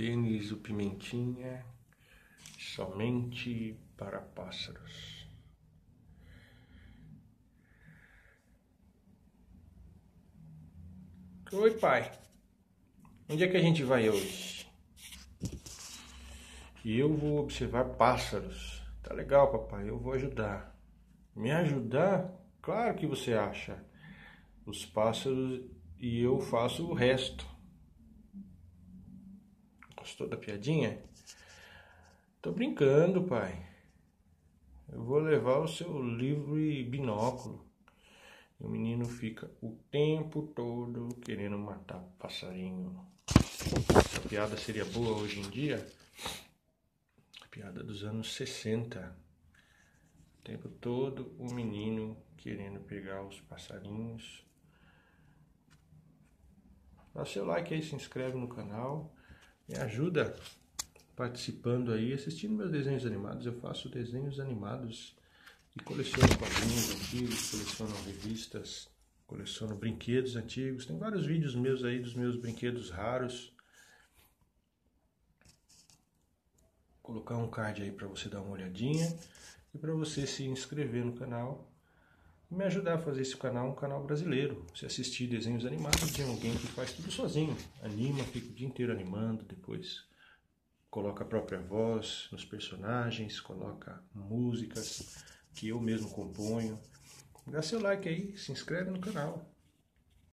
Dennis O Pimentinha, somente para pássaros. Oi, pai. Onde é que a gente vai hoje? E eu vou observar pássaros. Tá legal, papai, eu vou ajudar. Me ajudar? Claro que você acha. Os pássaros e eu faço o resto. Gostou da piadinha? Tô brincando, pai. Eu vou levar o seu livro e binóculo. O menino fica o tempo todo querendo matar passarinho. Essa piada seria boa hoje em dia? A piada dos anos 60. O tempo todo o menino querendo pegar os passarinhos. Dá seu like aí, se inscreve no canal. Me ajuda participando aí, assistindo meus desenhos animados. Eu faço desenhos animados. E coleciono quadrinhos antigos, coleciono revistas, coleciono brinquedos antigos. Tem vários vídeos meus aí dos meus brinquedos raros. Vou colocar um card aí para você dar uma olhadinha. E para você se inscrever no canal. E me ajudar a fazer esse canal um canal brasileiro. Você assistir desenhos animados de alguém que faz tudo sozinho. Anima, fica o dia inteiro animando, depois coloca a própria voz nos personagens, coloca músicas que eu mesmo componho. Dá seu like aí, se inscreve no canal.